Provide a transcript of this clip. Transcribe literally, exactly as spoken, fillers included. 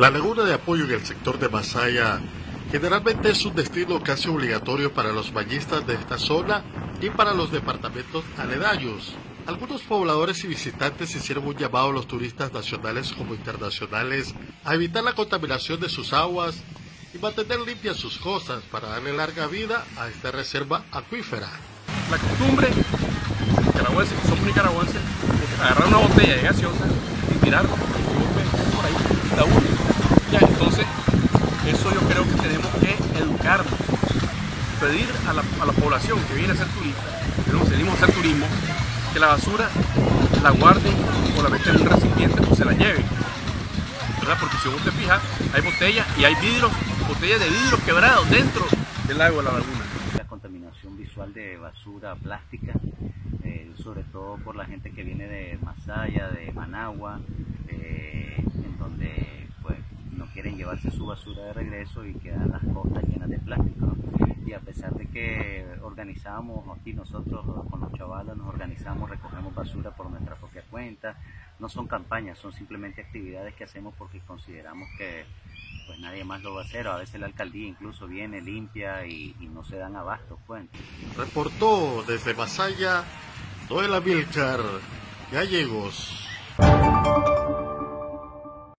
La laguna de Apoyo en el sector de Masaya generalmente es un destino casi obligatorio para los bañistas de esta zona y para los departamentos aledaños. Algunos pobladores y visitantes hicieron un llamado a los turistas nacionales como internacionales a evitar la contaminación de sus aguas y mantener limpias sus cosas para darle larga vida a esta reserva acuífera. La costumbre, nicaragüenses, que somos nicaragüenses, es agarrar una botella de gaseosa y tirarla por ahí, la única. Ya, entonces, eso yo creo que tenemos que educarnos, pedir a la, a la población que viene a ser turista, que no venimos a hacer turismo, que la basura la guarden o la metan en un recipiente o se la lleven, ¿verdad? Porque si vos te fijas, hay botellas y hay vidrios, botellas de vidrio quebrados dentro del lago de la laguna. La contaminación visual de basura plástica, eh, sobre todo por la gente que viene de Masaya, de Managua, eh, en donde pues, no quieren llevarse su basura de regreso y quedan las costas llenas de plástico, ¿no? Y a pesar de que organizamos aquí nosotros con los chavalas, nos organizamos, recogemos basura por nuestra propia cuenta, no son campañas, son simplemente actividades que hacemos porque consideramos que pues nadie más lo va a hacer, a veces la alcaldía incluso viene, limpia y, y no se dan abasto, pues. Reportó desde Masaya, Doela Vilchar Gallegos.